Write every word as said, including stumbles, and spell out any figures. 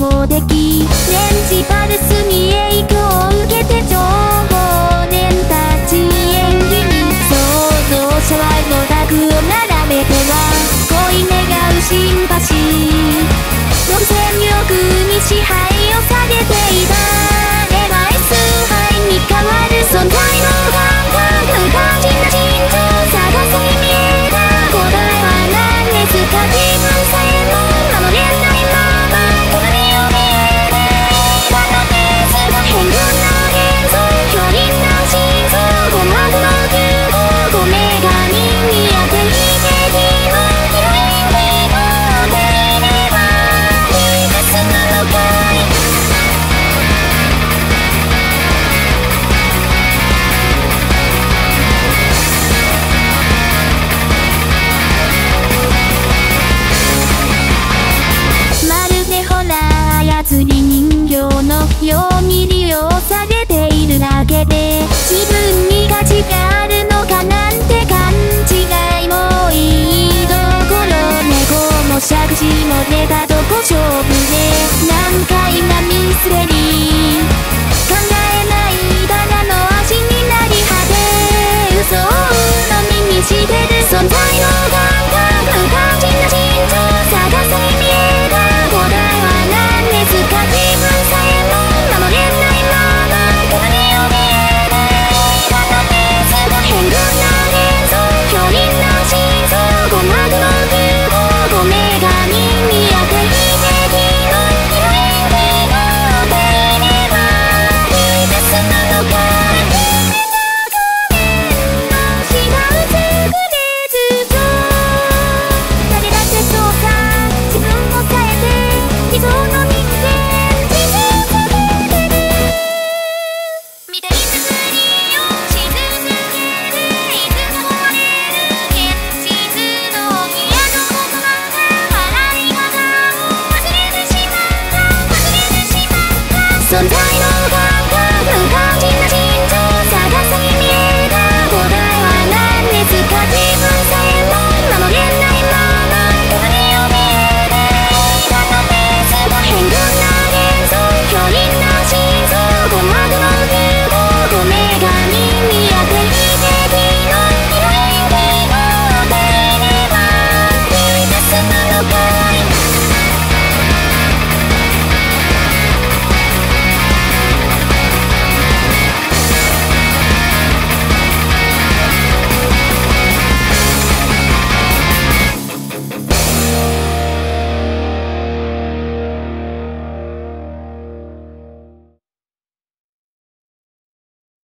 もでき、年次パルスに影響を受けて情報年たち演技に創造者はのタグを並べては恋願うシンパシーの戦力に支配をされていた。